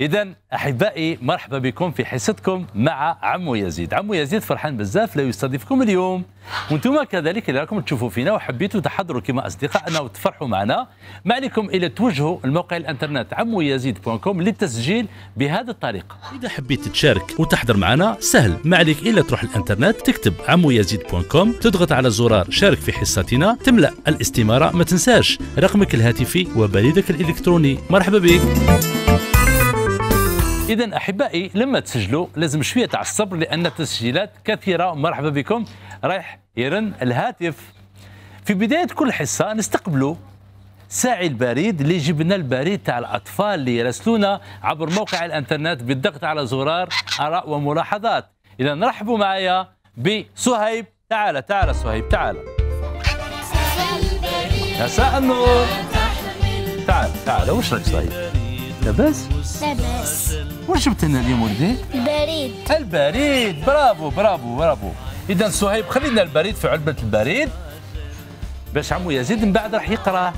إذا أحبائي مرحبا بكم في حصتكم مع عمو يزيد. عمو يزيد فرحان بزاف لو يستضيفكم اليوم، وانتم كذلك اللي راكم تشوفوا فينا وحبيتوا تحضروا كما أصدقائنا وتفرحوا معنا، ما عليكم إلا توجهوا الموقع الانترنت عمويزيد.com للتسجيل بهذا الطريقة. إذا حبيت تشارك وتحضر معنا سهل، ما عليك إلا تروح الانترنت تكتب عمويزيد.com، تضغط على زرار شارك في حصتنا، تملأ الاستمارة، ما تنساش رقمك الهاتفي وبريدك الإلكتروني. مرحبا بك. إذا أحبائي لما تسجلوا لازم شوية تاع الصبر لأن التسجيلات كثيرة. مرحبا بكم. رايح يرن الهاتف. في بداية كل حصة نستقبلوا ساعي البريد اللي يجيب لنا البريد تاع الأطفال اللي يرسلونا عبر موقع الإنترنت بالضغط على زرار آراء وملاحظات. إذا رحبوا معايا بسهيب. تعال تعال سهيب تعال. مساء النور. تعال تعال. واش راك سهيب؟ لاباس؟ لاباس. واش جبت لنا اليوم ولدي؟ البريد. البريد، برافو برافو برافو. إذا سهيب خلي لنا البريد في علبة البريد باش عمو يزيد من بعد راح يقراه،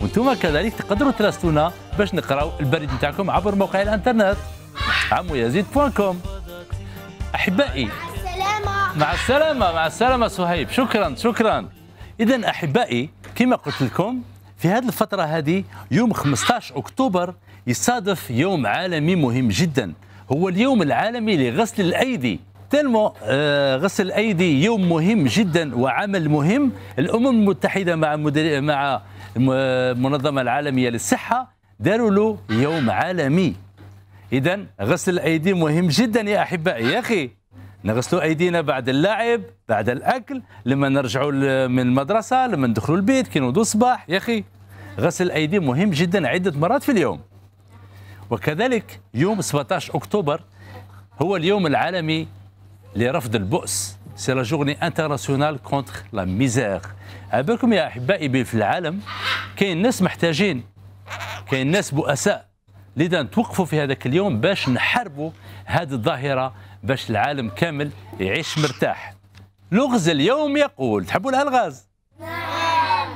وانتم كذلك تقدروا تراسلونا باش نقراو البريد نتاعكم عبر موقع الانترنت عمو يزيد بوان كوم. أحبائي مع السلامة. مع السلامة مع السلامة سهيب، شكرا شكرا. إذا أحبائي كما قلت لكم في هذه الفترة هذه يوم 15 أكتوبر يصادف يوم عالمي مهم جدا، هو اليوم العالمي لغسل الأيدي. تلمو غسل الأيدي يوم مهم جدا وعمل مهم. الأمم المتحدة مع المنظمة العالمية للصحة داروا له يوم عالمي. إذا غسل الأيدي مهم جدا يا أحبائي. يا أخي نغسلوا أيدينا بعد اللعب، بعد الأكل، لما نرجعوا من المدرسة، لما ندخلوا البيت، كي نوضوا الصباح. يا أخي غسل الأيدي مهم جدا عدة مرات في اليوم. وكذلك يوم 17 أكتوبر هو اليوم العالمي لرفض البؤس. سي لا جورني انترناسيونال كونتر لا ميزير. عبالكم يا أحبائي في العالم كاين ناس محتاجين، كاين ناس بؤساء، لذا نتوقفوا في هذاك اليوم باش نحاربوا هذه الظاهرة باش العالم كامل يعيش مرتاح. لغز اليوم يقول، تحبوا الألغاز؟ نعم.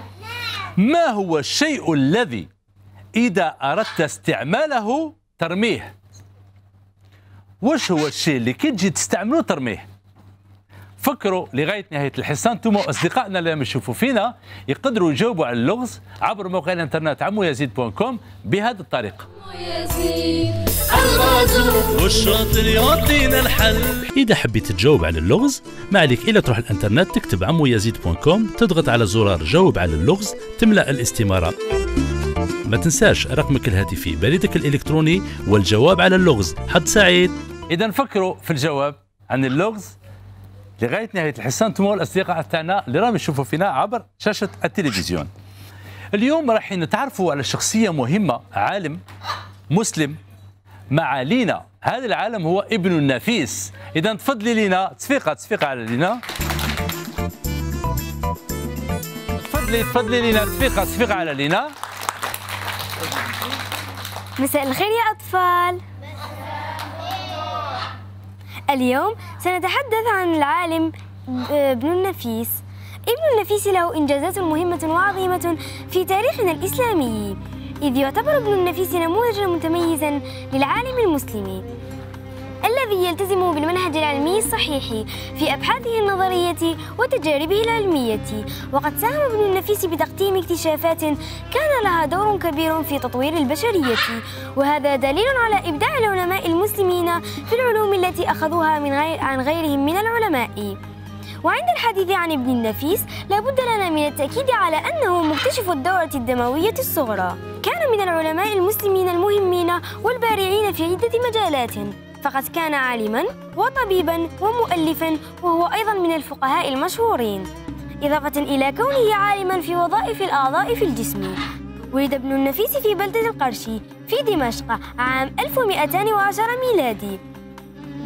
ما هو الشيء الذي إذا أردت استعماله ترميه؟ وش هو الشيء اللي كي تجي تستعمله ترميه؟ فكروا لغاية نهاية الحصة، أنتم وأصدقائنا اللي يشوفوا فينا يقدروا يجاوبوا على اللغز عبر موقع الإنترنت عمويزيد.com بهذه الطريقة. إذا حبيت تجاوب على اللغز ما عليك إلا تروح الإنترنت تكتب عمويزيد.com، تضغط على زرار جاوب على اللغز، تملأ الاستمارة، ما تنساش رقمك الهاتفي، بريدك الإلكتروني والجواب على اللغز. حد سعيد. إذا فكروا في الجواب عن اللغز لغاية نهاية الحصة أنتم والأصدقاء تاعنا اللي راهم يشوفوا فينا عبر شاشة التلفزيون. اليوم راح نتعرفوا على شخصية مهمة، عالم مسلم مع لينا. هذا العالم هو ابن النفيس. إذا تفضلي لينا. تصفيقة تصفيقة على لينا. تفضلي تفضلي لينا. تصفيقة تصفيقة على لينا. مساء الخير يا أطفال. اليوم سنتحدث عن العالم ابن النفيس. ابن النفيس له إنجازات مهمة وعظيمة في تاريخنا الإسلامي، إذ يعتبر ابن النفيس نموذجا متميزا للعالم المسلمي الذي يلتزم بالمنهج العلمي الصحيح في أبحاثه النظرية وتجاربه العلمية. وقد ساهم ابن النفيس بتقديم اكتشافات كان لها دور كبير في تطوير البشرية، وهذا دليل على إبداع العلماء المسلمين في العلوم التي أخذوها عن غيرهم من العلماء. وعند الحديث عن ابن النفيس لابد لنا من التأكيد على أنه مكتشف الدورة الدموية الصغرى. كان من العلماء المسلمين المهمين والبارعين في عدة مجالات، فقد كان عالماً وطبيباً ومؤلفاً، وهو أيضاً من الفقهاء المشهورين، إضافة إلى كونه عالماً في وظائف الأعضاء في الجسم. ولد ابن النفيس في بلدة القرشي في دمشق عام 1210 ميلادي.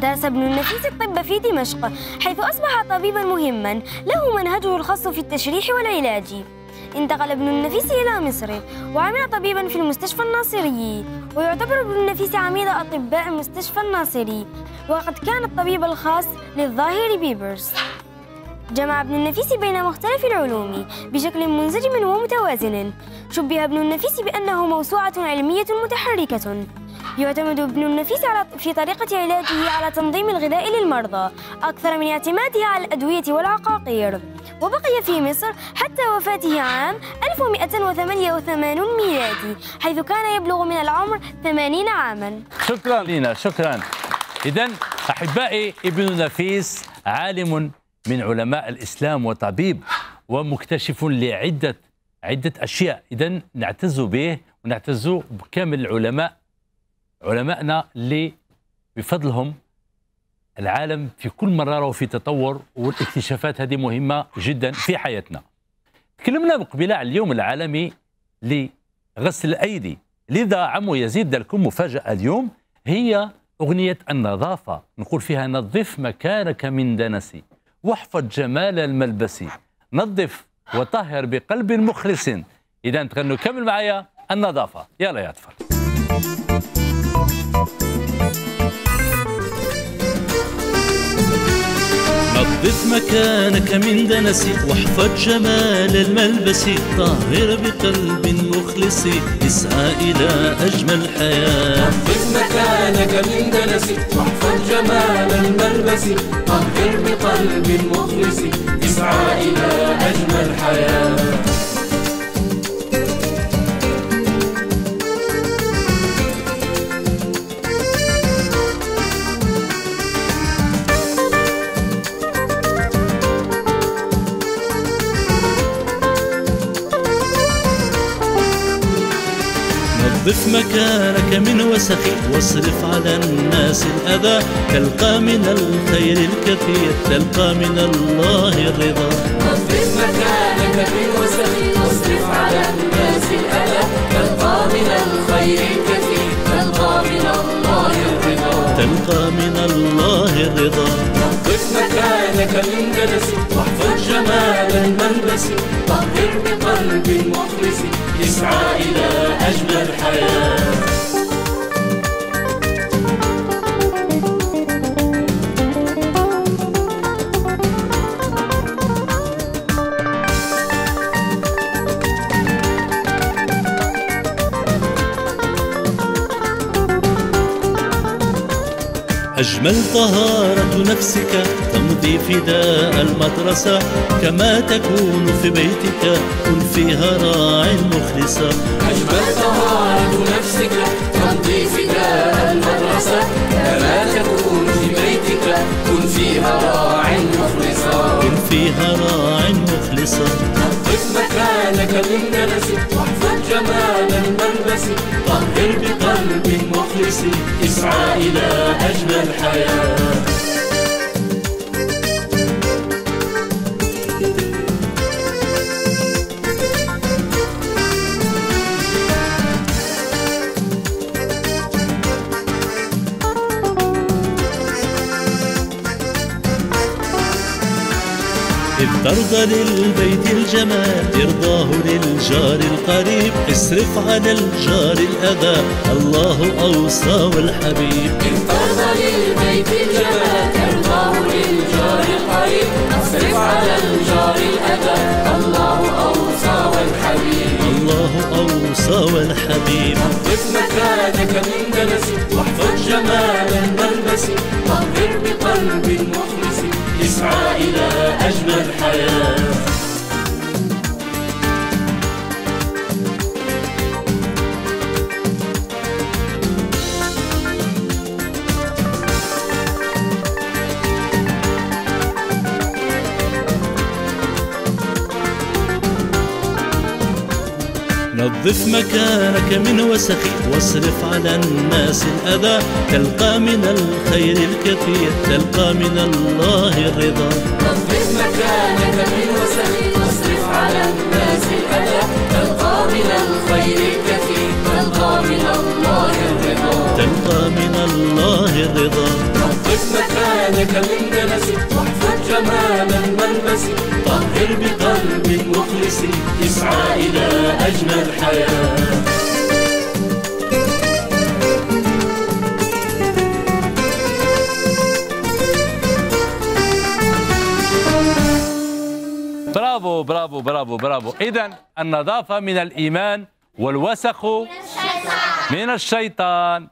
درس ابن النفيس الطب في دمشق، حيث أصبح طبيباً مهماً له منهجه الخاص في التشريح والعلاج. انتقل ابن النفيس إلى مصر وعمل طبيباً في المستشفى الناصري، ويعتبر ابن النفيس عميد أطباء مستشفى الناصري، وقد كان الطبيب الخاص للظاهر بيبرس. جمع ابن النفيس بين مختلف العلوم بشكل منسجم ومتوازن. شبه ابن النفيس بأنه موسوعة علمية متحركة. يعتمد ابن النفيس في طريقة علاجه على تنظيم الغذاء للمرضى أكثر من اعتماده على الأدوية والعقاقير، وبقي في مصر حتى وفاته عام 1188 ميلادي، حيث كان يبلغ من العمر 80 عاما. شكرا لينا، شكرا. إذن أحبائي، ابن النفيس عالم من علماء الإسلام وطبيب ومكتشف لعدة أشياء، إذن نعتز به ونعتز بكامل العلماء، علمائنا اللي بفضلهم العالم في كل مرة راهو في تطور، والاكتشافات هذه مهمة جدا في حياتنا. تكلمنا من قبيل على اليوم العالمي لغسل الأيدي، لذا عمو يزيد لكم مفاجأة اليوم، هي أغنية النظافة نقول فيها: نظف مكانك من دنسي واحفظ جمال الملبس، نظف وطهر بقلب مخلص. إذا تغنوا كمل معايا النظافة، يلا يا أطفال. نظف مكانك من دنسي واحفظ جمال الملبس، طاهر بقلب مخلص اسعى إلى أجمل حياة. نظف مكانك من دنسي واحفظ جمال الملبس، طاهر بقلب مخلص اسعى إلى أجمل حياة. نظف مكانك من وسخي واصرف على الناس الأذى، تلقى من الخير الكثير، تلقى من الله الرضا. نظف مكانك من وسخي واصرف على الناس الأذى، تلقى من الخير الكثير، تلقى من الله الرضا، تلقى من الله الرضا. نظف مكانك من دنسي واحفظ جمال الملبس، طهر بقلب مخلص يسعى إلى أجمل حياة. أجمل طهارة نفسك تمضي فداء المدرسة، كما تكون في بيتك كن فيها راعي مخلصة. أجمل طهارة نفسك تمضي فداء المدرسة، كما تكون في بيتك كن فيها راعي مخلصة، كن فيها راعي مخلصة. نظف مكانك من دنسك واحفظ جمال الملبس، طهر بقلب مخلص اسعى إلى أجمل حياة. ترضى للبيت الجمال ترضاه للجار القريب، اصرف على الجار الأذى الله أوصى والحبيب. ترضى للبيت الجمال ترضاه للجار القريب، اصرف على الجار الأذى الله أوصى والحبيب، الله أوصى والحبيب. نظف مكانك من دنسي واحفظ جمال الملبس، طهر بقلب مخلص يسعى إلى أجمل حياة. نظف مكانك من وسخي واصرف على الناس الأذى، تلقى من الخير الكثير، تلقى من الله الرضا. نظف مكانك من وسخي واصرف على الناس الأذى، تلقى من الخير الكثير، تلقى من الله الرضا، تلقى من الله الرضا. نظف مكانك من دنسك واحفظ جمال الملبس، طهر بقلب مخلص يسعى إلى أجمل حياة. برافو برافو برافو برافو. إذن النظافة من الإيمان والوسخ من الشيطان.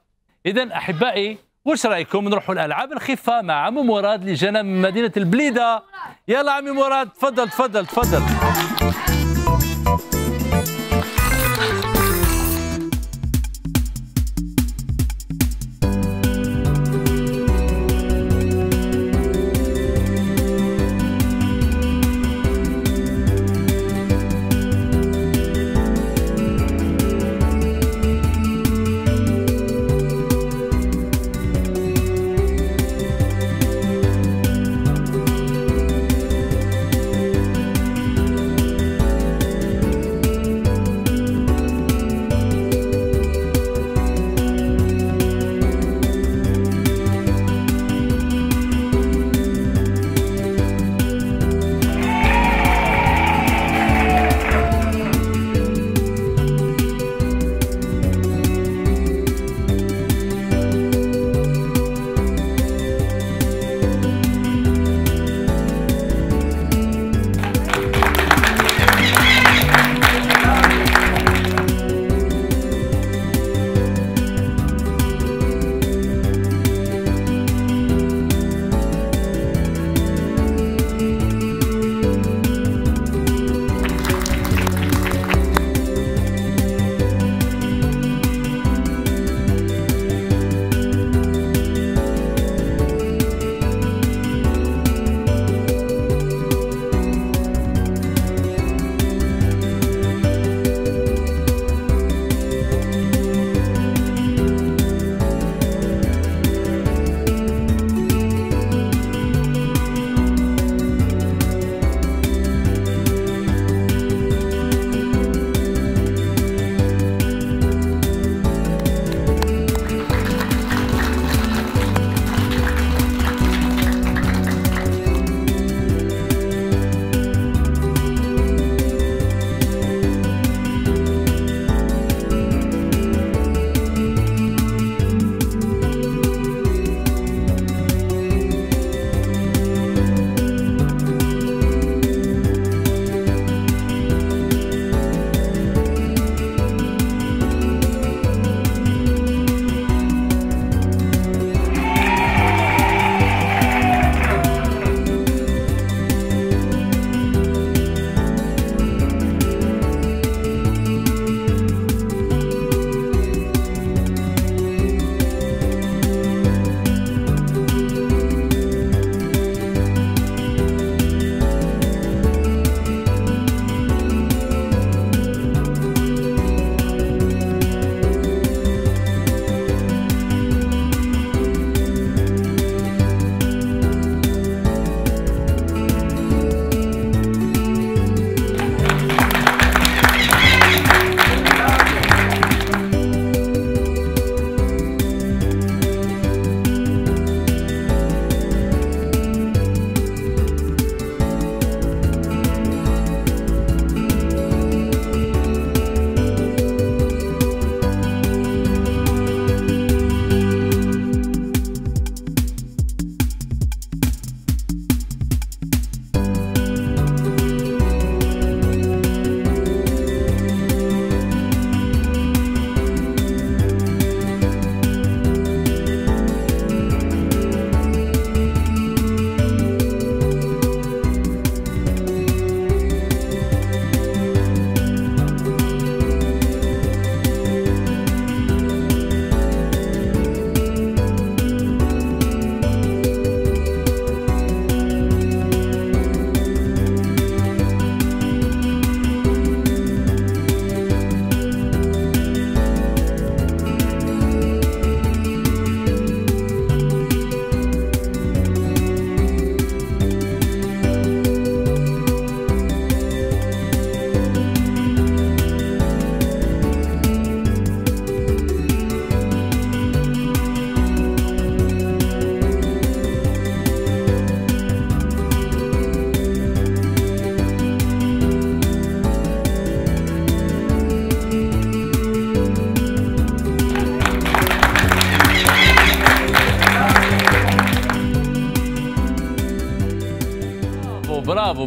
إذن أحبائي واش رايكم نروحوا الألعاب الخفة مع عمو مراد اللي جانا من مدينة البليدة. يلا عمي مراد تفضل تفضل تفضل.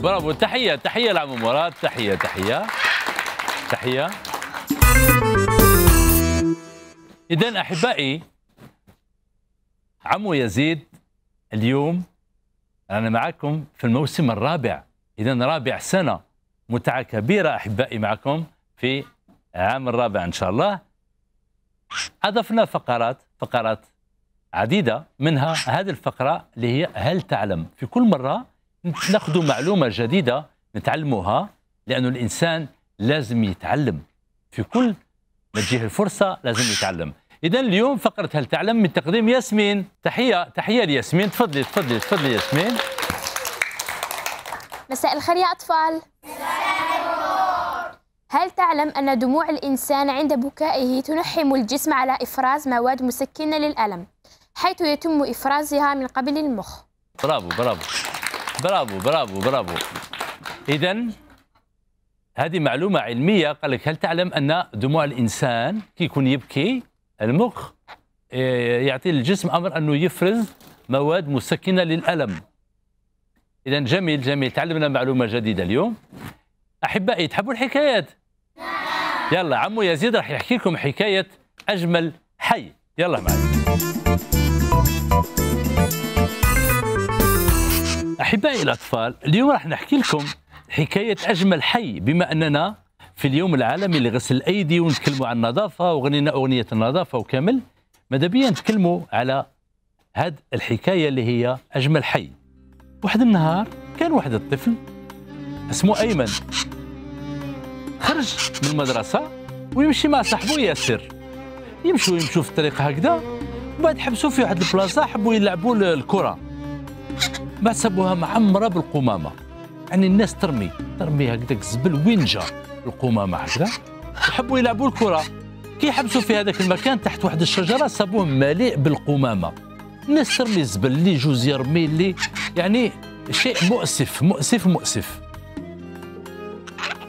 برافو. تحية تحية لعمو مراد، تحية تحية تحية. إذن أحبائي، عمو يزيد اليوم أنا معكم في الموسم الرابع، إذن رابع سنة متعة كبيرة أحبائي معكم في العام الرابع إن شاء الله. أضفنا فقرات عديدة، منها هذه الفقرة اللي هي هل تعلم. في كل مرة نأخذ معلومة جديدة نتعلمها، لأنه الإنسان لازم يتعلم في كل ما تجيه الفرصة لازم يتعلم. إذا اليوم فقرة هل تعلم من تقديم ياسمين. تحية تحية لياسمين، تفضلي تفضلي تفضلي ياسمين. مساء الخير يا أطفال. هل تعلم أن دموع الإنسان عند بكائه تنحم الجسم على إفراز مواد مسكنة للألم، حيث يتم إفرازها من قبل المخ؟ برافو برافو برافو برافو برافو. إذا هذه معلومة علمية، قال لك هل تعلم أن دموع الإنسان كي يكون يبكي المخ يعطي الجسم أمر أنه يفرز مواد مسكنة للألم. إذا جميل جميل، تعلمنا معلومة جديدة اليوم. أحبائي تحبوا الحكايات؟ يلا عمو يزيد راح يحكي لكم حكاية أجمل حي، يلا معنا. أحبائي الأطفال، اليوم راح نحكي لكم حكاية أجمل حي، بما أننا في اليوم العالمي لغسل الأيدي ونتكلموا عن النظافة وغنينا أغنية النظافة وكامل، ماذا بيا نتكلموا على هاد الحكاية اللي هي أجمل حي. واحد النهار كان واحد الطفل اسمه أيمن، خرج من المدرسة ويمشي مع صاحبه ياسر، يمشوا في الطريق هكذا، وبعد حبسوا في واحد البلاصة، حبوا يلعبوا الكرة، بعد سابوها معمرة بالقمامة، يعني الناس ترمي هكذاك الزبل وين جا القمامة هكذا، وحبوا يلعبوا الكرة. كي حبسوا في هذاك المكان تحت واحد الشجرة سابوه مليء بالقمامة، الناس ترمي الزبل، اللي يجوز يرمي، اللي يعني شيء مؤسف مؤسف مؤسف.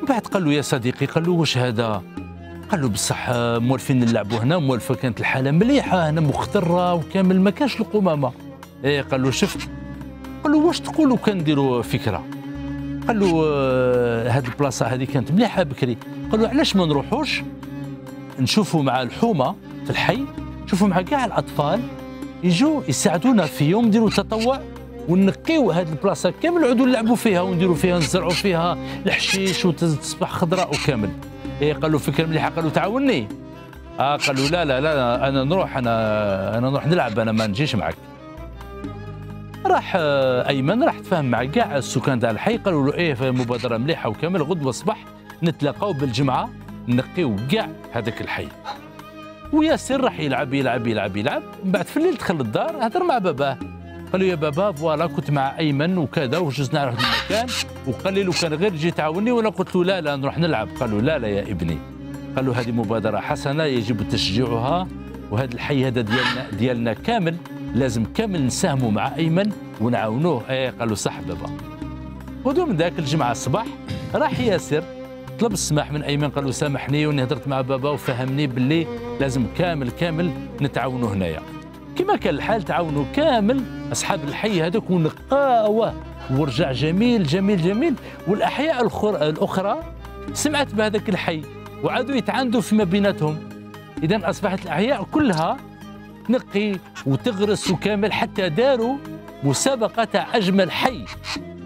من بعد قال له يا صديقي، قال له واش هذا؟ قال له بصح موالفين نلعبوا هنا، موالفه كانت الحاله مليحه هنا، مخضره وكامل ما كانش القمامه. ايه قال له شفت. قال له واش تقولوا كنديروا فكره؟ قال له هذه البلاصه هذه كانت مليحه بكري. قال له علاش ما نروحوش نشوفوا مع الحومه في الحي، نشوفوا مع كاع الاطفال يجوا يساعدونا في يوم نديروا تطوع ونقيو هذه البلاصه كامل، نعودوا نلعبوا فيها ونديروا فيها، نزرعوا فيها الحشيش وتصبح خضراء وكامل. ايه قالوا فكره مليحه. قالوا تعاوني. قالوا لا لا لا انا نروح، انا نروح نلعب، انا ما نجيش معك. راح ايمن راح تفاهم مع كاع السكان تاع الحي، قالوا له ايه مبادره مليحه وكامل، غدوه الصباح نتلاقاو بالجمعه نقيو كاع هذاك الحي. وياسر راح يلعب يلعب يلعب يلعب، من بعد في الليل دخل للدار هضر مع باباه، قال له يا بابا فوالا كنت مع ايمن وكذا وجزنا على هذا المكان، وقال لي لو كان غير تجي تعاوني، وانا قلت له لا لا نروح نلعب. قال له لا لا يا ابني، قال له هذه مبادره حسنه يجب تشجيعها، وهذا الحي هذا ديالنا كامل، لازم كامل نساهموا مع ايمن ونعاونوه. ايه قال له صح بابا. ودو من ذاك الجمعه الصباح راح ياسر طلب السماح من ايمن، قال له سامحني واني هضرت مع بابا وفهمني باللي لازم كامل نتعاونوا هنايا. كما كان الحال تعاونوا كامل اصحاب الحي هذاك ونقاوه، ورجع جميل جميل جميل. والاحياء الاخرى سمعت بهذاك الحي وعادوا يتعاندوا فيما بيناتهم. اذا اصبحت الاحياء كلها تنقي وتغرس وكامل، حتى داروا مسابقه تاع اجمل حي،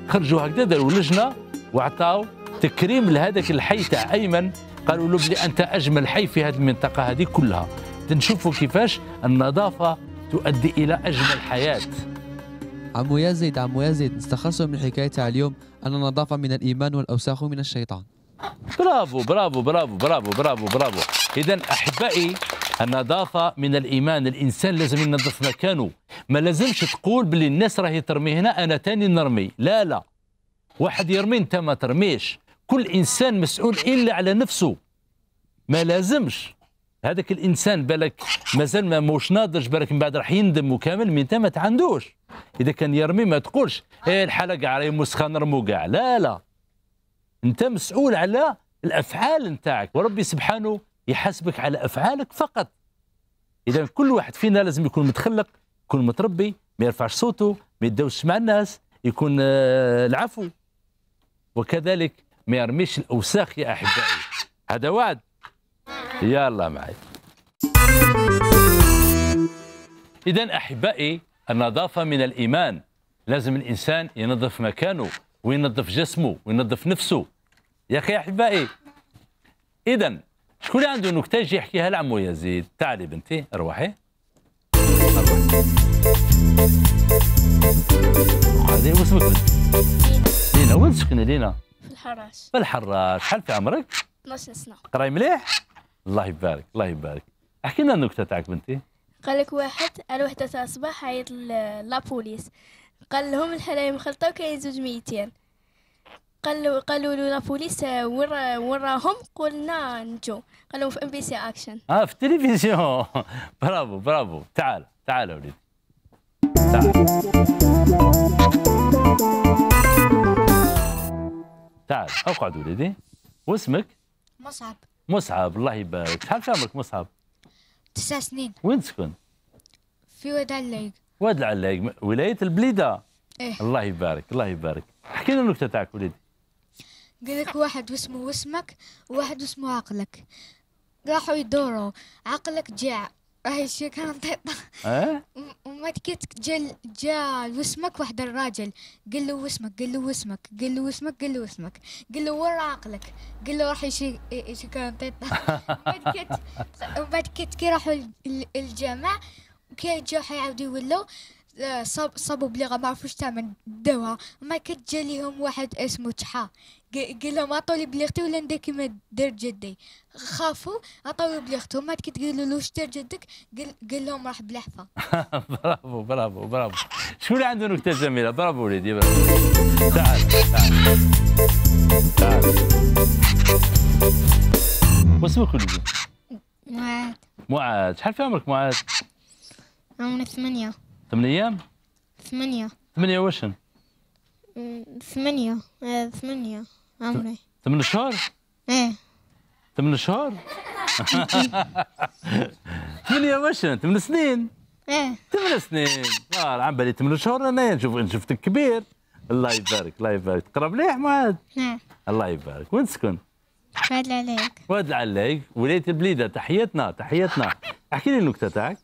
خرجوا هكذا داروا لجنه وعطاو تكريم لهذاك الحي تاع ايمن، قالوا له بلي انت اجمل حي في هذه المنطقه هذه كلها. تنشوفوا كيفاش النظافه تؤدي الى اجمل حياه. عمو يزيد نستخلصوا من الحكايه تاع اليوم ان النظافه من الايمان والاوساخ من الشيطان. برافو برافو برافو برافو برافو برافو. اذا احبائي النظافه من الايمان، الانسان لازم ينظف مكانه، ما لازمش تقول باللي الناس راهي ترمي هنا انا تاني نرمي، لا لا، واحد يرمي انت ما ترميش، كل انسان مسؤول الا على نفسه، ما لازمش هذاك الانسان بالك مازال ما موش ناضج، بالك من بعد راح يندم وكامل، من انت ما تعندوش. اذا كان يرمي ما تقولش ايه الحاله كاع راهي مسخه نرمو كاع، لا لا، انت مسؤول على الافعال نتاعك، وربي سبحانه يحاسبك على افعالك فقط. اذا كل واحد فينا لازم يكون متخلق، يكون متربي، ما يرفعش صوته، ما يدوش مع الناس، يكون العفو. وكذلك ما يرميش الأوساخ يا أحبائي، هذا وعد. يلا معي. إذا أحبائي النظافة من الإيمان، لازم الإنسان ينظف مكانه وينظف جسمه وينظف نفسه يا أخي أحبائي. إذا شكون اللي عنده نكتة يجي يحكيها لعمو يزيد؟ تعالي بنتي أروحي. هذه واسمك لينا؟ وين سكنة لينا؟ في الحراش. في الحراش. شحال في عمرك؟ 12 سنة. قراي مليح؟ الله يبارك الله يبارك. احكي لنا النكتة تاعك بنتي. قال لك واحد على وحدة تاع الصباح عيط لابوليس، قال لهم الحلايا مخلطة وكاين زوج ميتين، قالوا له لابوليس وين راهم؟ قلنا نجو، قال لهم في إم بي سي اكشن. في التلفزيون. برافو برافو. تعال تعال وليدي تعال تعال اقعد وليدي. واسمك؟ مصعب. مصعب الله يبارك. شحال في عمرك مصعب؟ 9 سنين. وين تسكن؟ في واد العلايق. واد العلايق ولاية البليدة. إيه. الله يبارك الله يبارك. احكي لنا النكتة تاعك وليدي. قال لك واحد واسمه واسمك وواحد واسمه عقلك، راحوا يدوروا، عقلك جاع راح يشيك هنطيطة. وما تكيت جا واسمك واحد الراجل، قال له واسمك قال له واسمك قال له واسمك قال له واسمك، قال له وين عقلك؟ قال له راح يشيك هنطيطة. وما تكيت كي راحوا الجامع كي جاو حيعاودوا يولوا صابوا بلغة ما عرفوش تعمل دواها، وما كيت جا ليهم واحد اسمه تحا، قال لهم عطولي بليغتي ولا ندير كيما دار جدي، خافوا عطاولي بليغتهم. ومن بعد كي تقولوا له واش دار جدك؟ قال لهم راح بلا حفا. برافو برافو برافو. شكون اللي عنده نكتة جميلة؟ برافو وليدي برافو. تعال تعال. واسمك وليدي؟ معاد. معاد، شحال في عمرك معاد؟ عمري 8. 8 أيام؟ 8. 8 واشن؟ 8 عمري. 8 شهور؟ ايه. 8 شهور؟ 8 واشن؟ 8 سنين؟ ايه. 8 سنين. عم بالي 8 شهور انايا شفتك كبير. الله يبارك الله يبارك. تقرا مليح معاد؟ نعم. الله يبارك. وين تسكن؟ واد العلايق. واد العلايق ولاية البليدة. تحياتنا تحياتنا. احكي لي النكتة تاعك.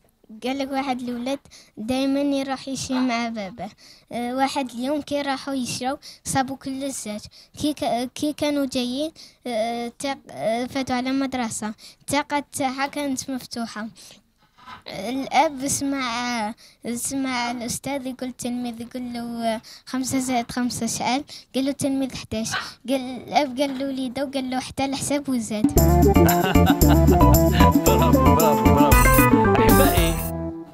قال لك واحد الولد دائما يروح يشري مع بابه، واحد اليوم كي راحوا يشراو صابوا كل الزاج، كي كانوا جايين فاتوا على مدرسة، التاقة تاعها كانت مفتوحة، الاب سمع الاستاذ يقول التلميذ، يقول له 5 زائد 5 شحال؟ قال له التلميذ 11. قال الاب قال له وليده وقال له حتى الحساب وزاد. برافو برافو برافو. احبائي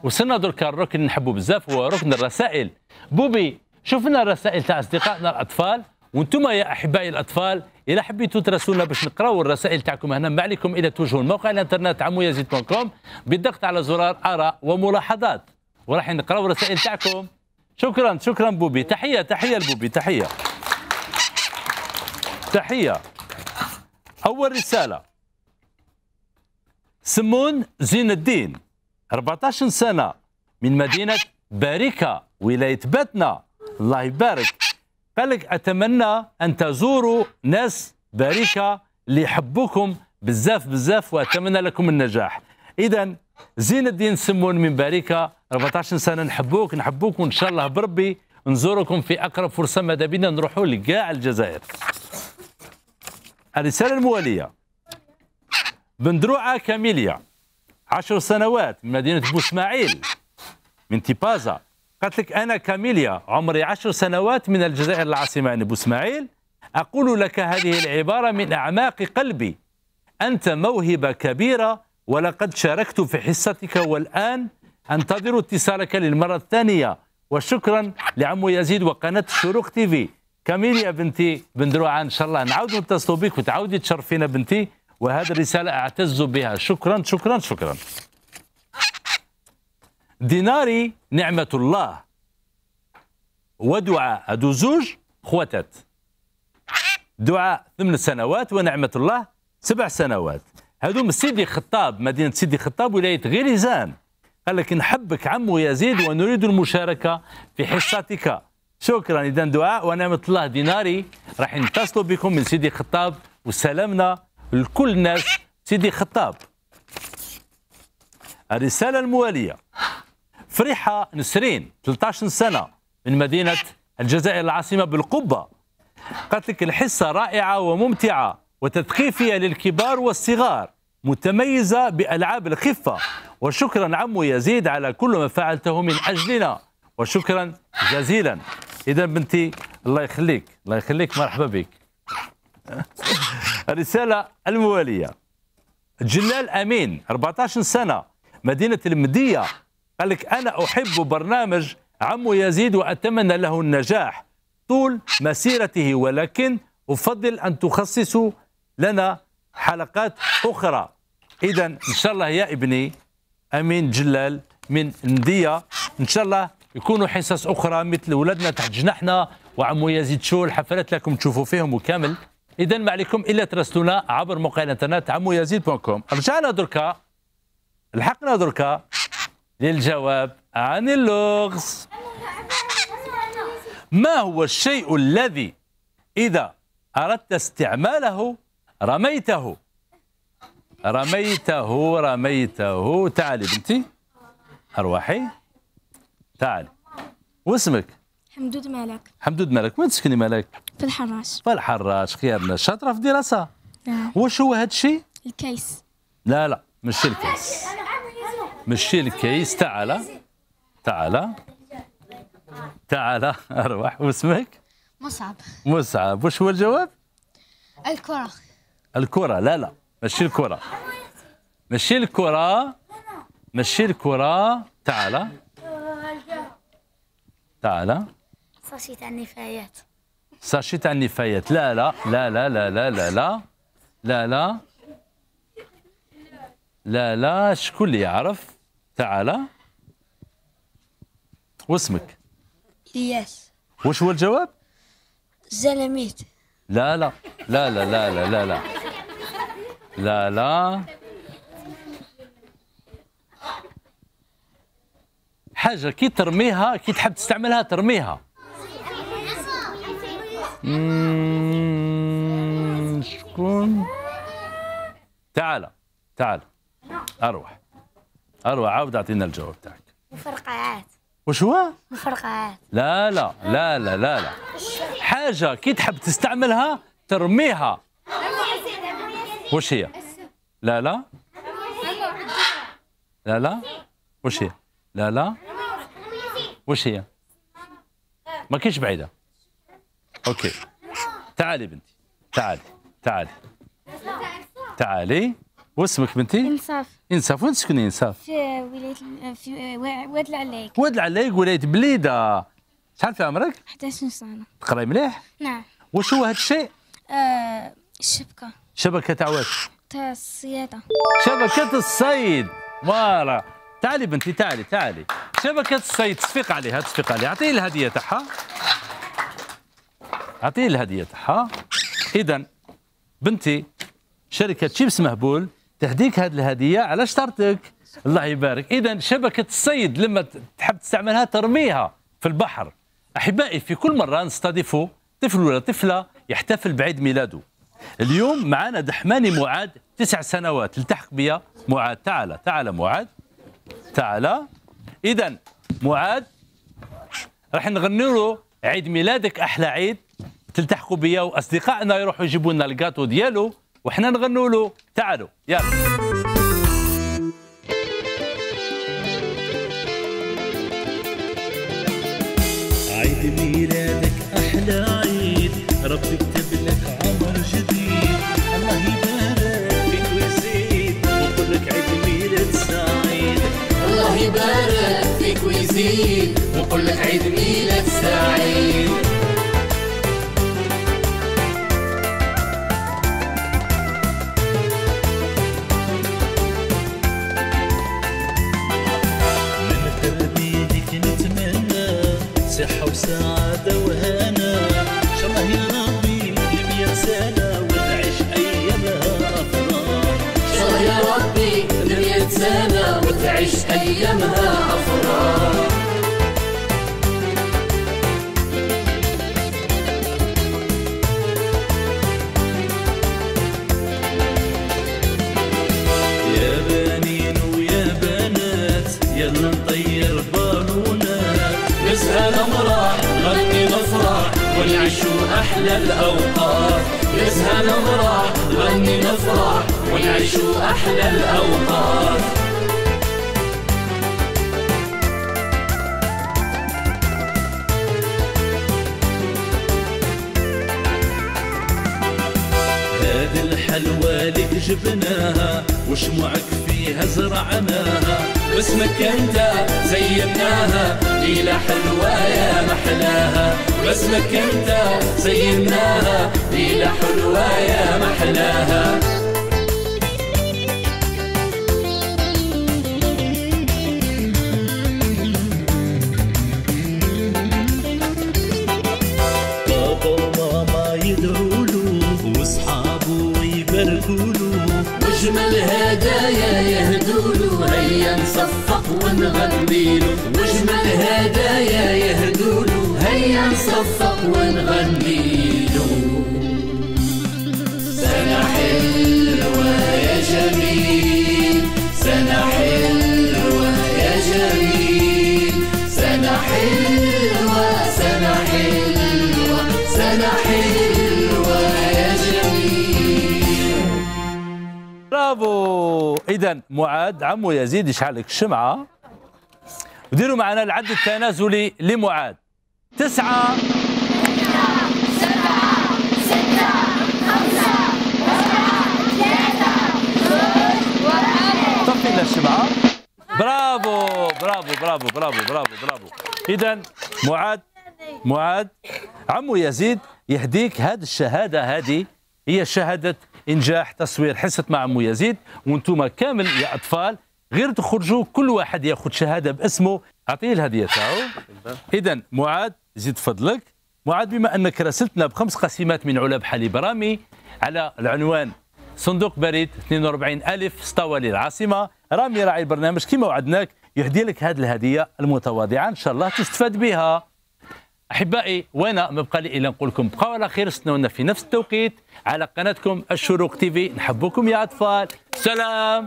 وصلنا دركا الركن نحبو بزاف هو ركن الرسائل. بوبي شفنا الرسائل تاع اصدقائنا الاطفال، وانتم يا احبائي الاطفال اذا حبيتوا ترسلونا باش نقراو الرسائل تاعكم هنا، ما عليكم الا توجهوا لموقع الانترنت عمويزيد.com بالضغط على زرار اراء وملاحظات، وراح نقراو الرسائل تاعكم. شكرا شكرا بوبي. تحيه تحيه لبوبي. تحيه تحيه. اول رساله سمون زين الدين 14 سنه من مدينه باركه ولايه باتنا. الله يبارك. قال لك أتمنى أن تزوروا ناس باركة اللي يحبوكم بزاف بزاف، وأتمنى لكم النجاح. إذا زين الدين سمون من باركة 14 سنة، نحبوك نحبوك وإن شاء الله بربي نزوركم في أقرب فرصة، ماذا بينا نروحوا لكاع الجزائر. الرسالة الموالية بندروعة كاميليا 10 سنوات من مدينة بوسماعيل من تيبازا. قالت لك أنا كاميليا عمري 10 سنوات من الجزائر العاصمة بو إسماعيل، أقول لك هذه العبارة من أعماق قلبي، أنت موهبة كبيرة ولقد شاركت في حصتك، والآن أنتظر اتصالك للمرة الثانية، وشكرا لعمو يزيد وقناة الشروق تي في. كاميليا بنتي بندروعة إن شاء الله نعاودوا نتصلوا بك وتعاودي تشرفينا بنتي، وهذه الرسالة أعتز بها. شكرا شكرا شكرا. ديناري نعمة الله ودعاء، هادو زوج خواتات، دعاء 8 سنوات ونعمة الله 7 سنوات، هادو من سيدي خطاب مدينة سيدي خطاب ولاية غريزان. قال لك نحبك عمو يزيد ونريد المشاركة في حصتك، شكرا. اذا دعاء ونعمه الله ديناري راح نتصلوا بكم من سيدي خطاب، وسلامنا لكل الناس سيدي خطاب. الرساله المواليه: فرحه نسرين 13 سنه من مدينه الجزائر العاصمه بالقبه، قالت لك الحصه رائعه وممتعه وتثقيفيه للكبار والصغار، متميزه بالعاب الخفه، وشكرا عمو يزيد على كل ما فعلته من اجلنا، وشكرا جزيلا. اذا بنتي الله يخليك، الله يخليك، مرحبا بك. الرساله المواليه: جلال امين 14 سنه مدينه المديه، قال لك انا احب برنامج عمو يزيد واتمنى له النجاح طول مسيرته، ولكن افضل ان تخصصوا لنا حلقات اخرى. اذا ان شاء الله يا ابني امين جلال من المديه، ان شاء الله يكونوا حصص اخرى مثل ولادنا تحت جناحنا وعمو يزيد شو الحفلات لكم تشوفوا فيهم وكامل. اذا ما عليكم الا تراسلونا عبر موقع الانترنت عمو يزيد .com. رجعنا دركا، لحقنا دركا للجواب عن اللغز. ما هو الشيء الذي اذا اردت استعماله رميته؟ رميته رميته. تعالي بنتي، أرواحي تعالي. واسمك؟ حمدود مالك. حمدود مالك، وين تسكني مالك؟ في الحراش. في الحراش، خيارنا. شاطرة في دراستها؟ نعم. واش هو هاد الشيء؟ الكيس. لا لا ماشي الكيس، ماشي الكيس. تعالى تعالى تعالى أرواح. واسمك؟ مصعب. مصعب، واش هو الجواب؟ الكرة. الكرة. لا لا ماشي الكرة، ماشي الكرة، ماشي الكرة. تعالى تعالى. ساشي تاع النفايات. ساشي تاع النفايات. لا لا لا لا لا لا لا لا لا لا لا لا. شكون اللي يعرف؟ تعالى. واسمك؟ الياس. واش هو الجواب؟ زلميت. لا لا لا لا لا لا لا لا لا لا. حاجة كي ترميها، كي تحب تستعملها ترميها. شكون؟ تعال تعال أروح أروح، عاود أعطينا الجواب تاعك. مفرقعات. وش هو؟ مفرقعات. لا لا لا لا لا لا. حاجة كي تحب تستعملها ترميها. وش هي؟ لا لا لا لا. وش هي؟ لا لا. وش هي؟ ما كاينش بعيدة. اوكي تعالي بنتي، تعالي تعالي تعالي. واسمك بنتي؟ انصاف. انصاف، وين تسكني انصاف؟ في ولاية، في واد العلايق. واد العلايق، ولاية بليدة. شحال في عمرك؟ 11 سنة. تقراي مليح؟ نعم. واش هو هاد الشيء؟ الشبكة. شبكة تاع واش؟ تاع الصيادة. شبكة الصيد. فوالا. تعالي بنتي تعالي تعالي. شبكة الصيد، تصفيق عليها تصفيق عليها. اعطيه الهدية تاعها، اعطيه الهدية تاعها. إذا بنتي شركة شيبس مهبول تهديك هذه الهدية على شطرتك. الله يبارك. إذا شبكة الصيد لما تحب تستعملها ترميها في البحر. أحبائي في كل مرة نستضيفوا طفل ولا طفلة يحتفل بعيد ميلاده. اليوم معنا دحماني معاد 9 سنوات. التحق بيا معاد، تعال تعال معاد تعال. إذا معاد راح نغنيو له عيد ميلادك أحلى عيد. تلتحقوا بيا وأصدقائنا يروحوا يجيبوا لنا الكاتو ديالو وحنا نغنوا له. تعالوا يلا. عيد ميلادك أحلى عيد، ربي كتب لك عمر جديد، الله يبارك فيك ويزيد، ونقول لك عيد ميلاد سعيد. الله يبارك فيك ويزيد، ونقول لك عيد ميلاد سعيد. من تربيتك نتمنى صحة وسعادة وهنا، إن شاء الله يا ربي ل100 سنة وتعيش أيامها أفراح. إن شاء الله يا ربي ل100 سنة وتعيش أيامها أفراح. نعيشوا أحلى الأوقات، نسهى نفرح نغني نفرح ونعيشوا أحلى الأوقات. هذه الحلوى لك جبناها وشموعك فيها زرعناها، باسمك انت زيناها ليلة حلوة يا محلاها، باسمك انت زيناها ليلة حلوة يا محلاها. بابا وماما يدعولو واصحابو ويباركولو وجمل هدايا يهدولو، هيا نصفق ونغنيلو وجمل هدايا يهدولو، هيا نصفق ونغنيلو. سنة حلوة يا جميل، سنة حلوة يا جميل، سنة حلوة سنة حلوة سنة حلوة يا جميل. برافو. إذا معاد عمو يزيد يشعلك الشمعة، وديروا معنا العد التنازلي لمعاد. 9 6 7 6 5 4 3 2 1. طفي لنا الشمعة. برافو برافو برافو برافو برافو برافو. إذا معاد عمو يزيد يهديك هذه الشهادة، هذه هي شهادة إنجاح تصوير حصة مع عمو يزيد، وانتم كامل يا أطفال غير تخرجوا كل واحد ياخذ شهادة باسمه، أعطيه الهدية تاعو. إذا معاد زيد فضلك. معاد بما أنك راسلتنا بخمس قسيمات من علب حليب رامي على العنوان صندوق بريد 42 ألف سطاولي العاصمة، رامي راعي البرنامج كما وعدناك يهدي لك هذه الهدية المتواضعة، إن شاء الله تستفاد بها. أحبائي وأنا مبقى لي إلا نقول لكم بقاو على خير، استناونا في نفس التوقيت على قناتكم الشروق تي في، نحبكم يا أطفال، سلام.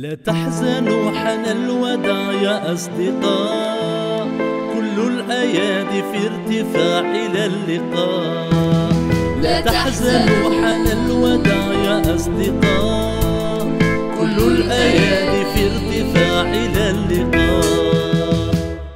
لا تحزنوا حان الوداع يا أصدقاء، كل الأيادي في ارتفاع إلى اللقاء. لا تحزنوا حان الوداع يا أصدقاء، كل الأيادي في ارتفاع إلى اللقاء.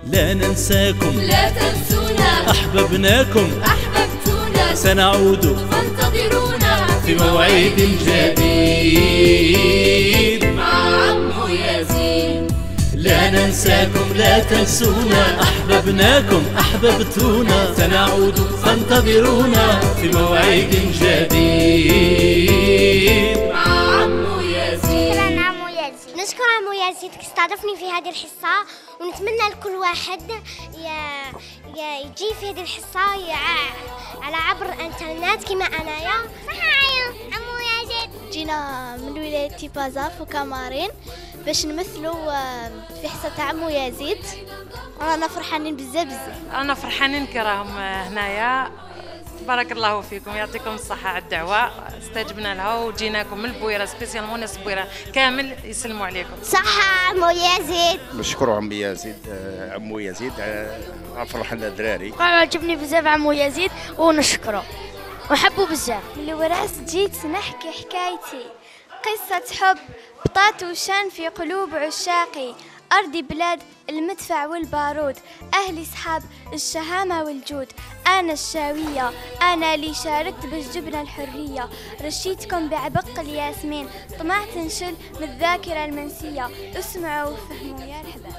لا ننساكم لا تنسونا، أحببناكم أحببتونا، سنعود فانتظرونا في موعد جديد مع عمو يزيد. لا ننساكم لا تنسونا، أحببناكم أحببتونا، سنعود فانتظرونا في موعد جديد مع عمو يزيد. شكرا عمو يزيد، نشكر عمو يزيد استضافني في هذه الحصة، ونتمنى لكل واحد يجي في هذه الحصة على عبر الانترنت كما أنايا. صحيح عمو يزيد، جينا من ولاية بازاف وكامارين باش نمثلوا في حصة تاع عمو يزيد، رانا فرحانين بزاف بزاف. رانا فرحانين كي راهم هنايا، تبارك الله فيكم، يعطيكم الصحة على الدعوة، استجبنا لها وجيناكم من البويرة سبيسيالمون، ناس البويرة كامل يسلموا عليكم. صحة عمو يزيد. نشكروا عمو يزيد، عمو يزيد فرحنا الدراري. عجبني بزاف عمو يزيد ونشكره ونحبه بزاف. من الوراس جيت نحكي حكايتي، قصة حب بطاطوشان في قلوب عشاقي، أرضي بلاد المدفع والبارود، أهلي صحاب الشهامة والجود، أنا الشاوية أنا اللي شاركت باش جبنا الحرية، رشيتكم بعبق الياسمين، طمعت نشل من الذاكرة المنسية، اسمعوا وفهموا يا رحبة.